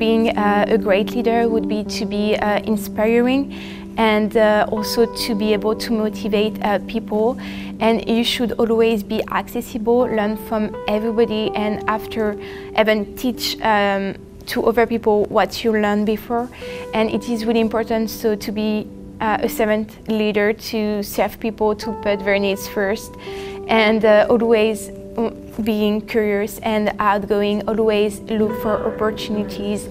being a great leader would be to be inspiring and also to be able to motivate people. And you should always be accessible, learn from everybody, and after even teach to other people what you learned before. And it is really important so to be a servant leader, to serve people, to put their needs first, and always being curious and outgoing, always look for opportunities.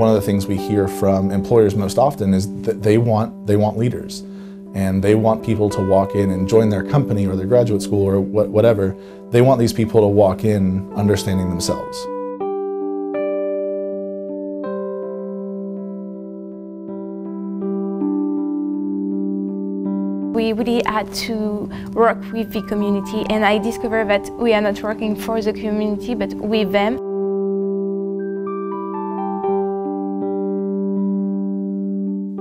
One of the things we hear from employers most often is that they want leaders, and they want people to walk in and join their company or their graduate school or whatever. They want these people to walk in understanding themselves. We really had to work with the community, and I discovered that we are not working for the community but with them.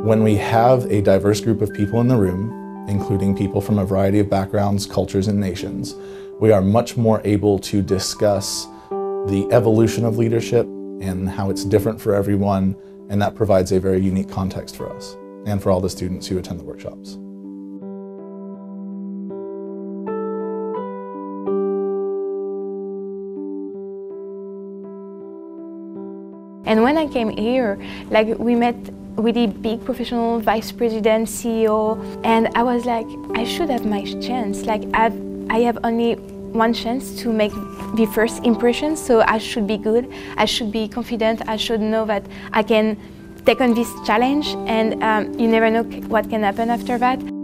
When we have a diverse group of people in the room, including people from a variety of backgrounds, cultures, and nations, we are much more able to discuss the evolution of leadership and how it's different for everyone, and that provides a very unique context for us and for all the students who attend the workshops. And when I came here, like, we met really big professional vice president, CEO, and I was like, I should have my chance. Like, I have only one chance to make the first impression, so I should be good, I should be confident, I should know that I can take on this challenge, and you never know what can happen after that.